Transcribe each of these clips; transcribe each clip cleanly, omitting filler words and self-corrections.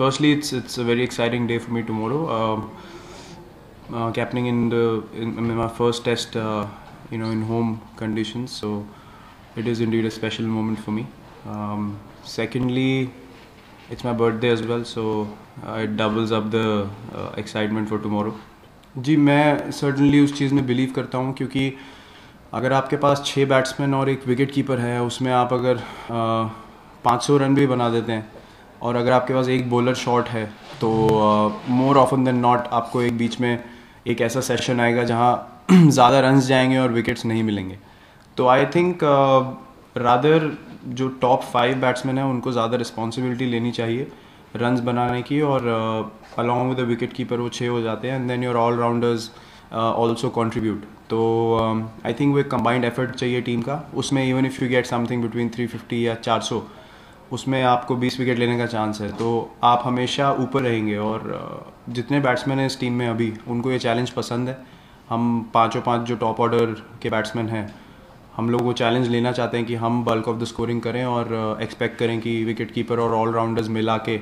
Firstly, it's a very exciting day for me tomorrow. Captaining in my first test, in home conditions. So it is indeed a special moment for me. Secondly, it's my birthday as well, so it doubles up the excitement for tomorrow. जी, मैं certainly उस चीज़ में believe करता हूँ, क्योंकि अगर आपके पास 6 batsman और एक विकेट कीपर है, उसमें आप अगर 500 रन भी बना देते हैं और अगर आपके पास एक बॉलर शॉट है, तो मोर ऑफन देन नॉट आपको एक बीच में एक ऐसा सेशन आएगा जहाँ ज़्यादा रन्स जाएंगे और विकेट्स नहीं मिलेंगे. तो आई थिंक रादर जो टॉप 5 बैट्समैन हैं उनको ज़्यादा रिस्पॉन्सिबिलिटी लेनी चाहिए रन्स बनाने की, और along with the wicket keeper वो 6 हो जाते हैं, and then your all rounders also contribute. तो आई थिंक वो एक कंबाइंड एफर्ट चाहिए टीम का. उसमें even if you get something between 350 या 400, उसमें आपको 20 विकेट लेने का चांस है, तो आप हमेशा ऊपर रहेंगे. और जितने बैट्समैन हैं इस टीम में अभी, उनको ये चैलेंज पसंद है. हम 5 जो टॉप ऑर्डर के बैट्समैन हैं, हम लोग वो चैलेंज लेना चाहते हैं कि हम बल्क ऑफ द स्कोरिंग करें और एक्सपेक्ट करें कि विकेट कीपर और ऑलराउंडर्स मिला के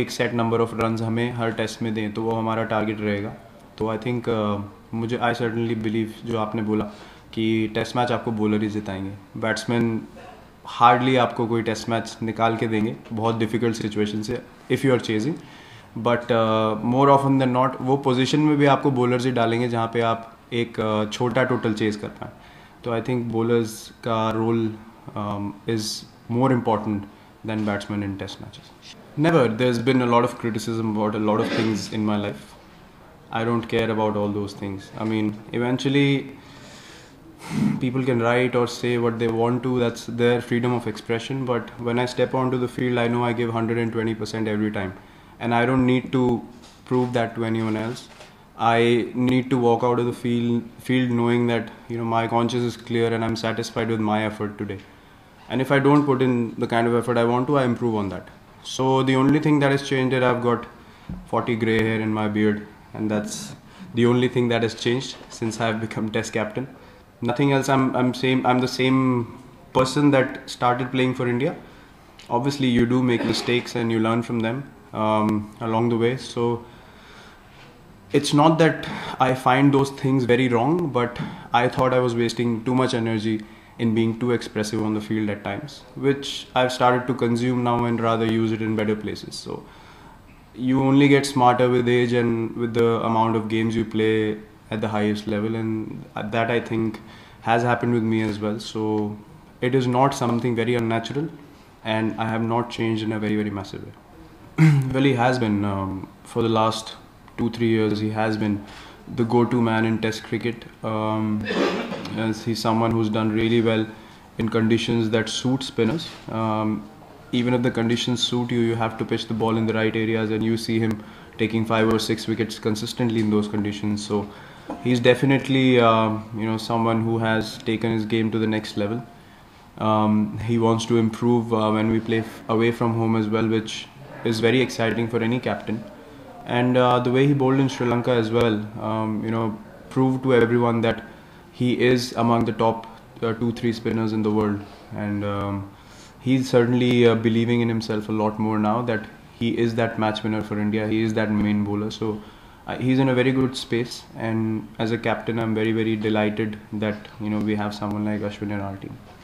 एक सेट नंबर ऑफ रन्स हमें हर टेस्ट में दें, तो वो हमारा टारगेट रहेगा. तो आई थिंक मुझे आई सर्टनली बिलीव, जो आपने बोला कि टेस्ट मैच आपको बॉलर ही जिताएंगे, बैट्समैन हार्डली आपको कोई टेस्ट मैच निकाल के देंगे बहुत डिफ़िकल्ट सिचुएशन से, if you are chasing. But more often than not वो पोजीशन में भी आपको बॉलर्स ही डालेंगे जहाँ पे आप एक छोटा टोटल चेज कर पाएँ. तो आई थिंक बॉलर्स का role is more important than batsman in test matches. Never there has been a lot of criticism about a lot of things in my life. I don't care about all those things. I mean, eventually people can write or say what they want to, that's their freedom of expression, but when I step onto the field, I know I give 120% every time, and I don't need to prove that to anyone else. I need to walk out of the field knowing that, my conscience is clear and I'm satisfied with my effort today. And if I don't put in the kind of effort I want to, I improve on that. So the only thing that has changed is I've got 40 gray hair in my beard. And that's the only thing that has changed since I have become Test captain. Nothing else. I'm the same person that started playing for India. Obviously, you do make mistakes and you learn from them along the way. So it's not that I find those things very wrong, but I thought I was wasting too much energy in being too expressive on the field at times, which I've started to consume now and rather use it in better places. So. You only get smarter with age and with the amount of games you play at the highest level, and that I think has happened with me as well. So it is not something very unnatural, and I have not changed in a very, very massive way. Well, he has been for the last 2-3 years. He has been the go-to man in Test cricket. As he's someone who's done really well in conditions that suit spinners. Even if the conditions suit you, you have to pitch the ball in the right areas, and you see him taking 5 or 6 wickets consistently in those conditions. So he's definitely, someone who has taken his game to the next level. He wants to improve when we play away from home as well, which is very exciting for any captain. And the way he bowled in Sri Lanka as well, proved to everyone that he is among the top 2-3 spinners in the world. And he's certainly believing in himself a lot more now that he is that match winner for India. He is that main bowler. So he's in a very good space. And as a captain, I'm very, very delighted that we have someone like Ashwin in our team.